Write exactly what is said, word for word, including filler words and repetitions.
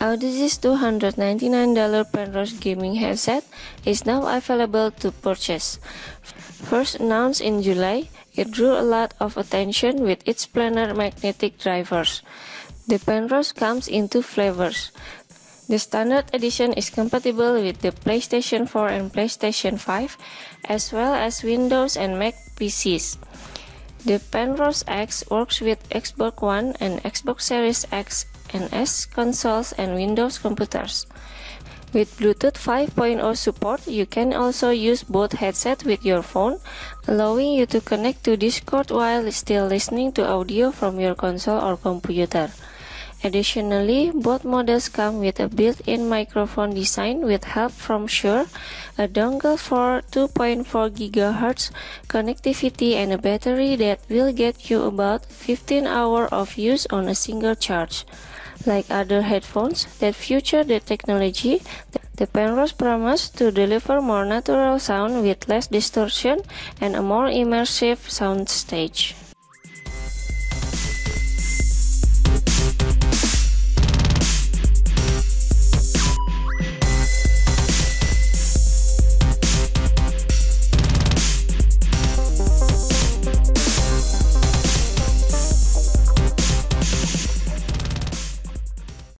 Audeze's two hundred ninety-nine dollars Penrose gaming headset is now available to purchase. First announced in July, it drew a lot of attention with its planar magnetic drivers. The Penrose comes in two flavors. The standard edition is compatible with the PlayStation four and PlayStation five, as well as Windows and Mac P Cs. The Penrose X works with Xbox One and Xbox Series X and S consoles and Windows computers. With Bluetooth five point oh support, you can also use both headsets with your phone, allowing you to connect to Discord while still listening to audio from your console or computer. Additionally, both models come with a built-in microphone design with help from Shure, a dongle for two point four gigahertz connectivity, and a battery that will get you about fifteen hours of use on a single charge. Like other headphones that feature the technology, the Penrose promises to deliver more natural sound with less distortion and a more immersive soundstage.